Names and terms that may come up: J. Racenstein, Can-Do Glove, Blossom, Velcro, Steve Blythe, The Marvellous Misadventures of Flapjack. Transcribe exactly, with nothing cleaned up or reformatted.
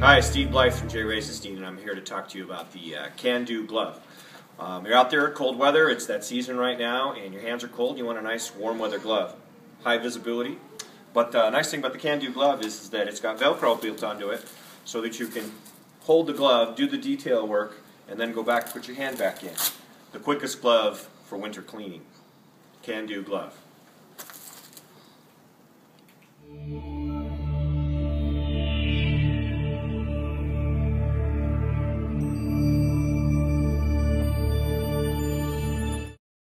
Hi, Steve Blythe from J. Racenstein, and I'm here to talk to you about the uh, Can-Do Glove. Um, you're out there, cold weather, it's that season right now, and your hands are cold, you want a nice warm weather glove. High visibility, but the uh, nice thing about the Can-Do Glove is, is that it's got Velcro built onto it, so that you can hold the glove, do the detail work, and then go back, put your hand back in. The quickest glove for winter cleaning. Can-Do Glove.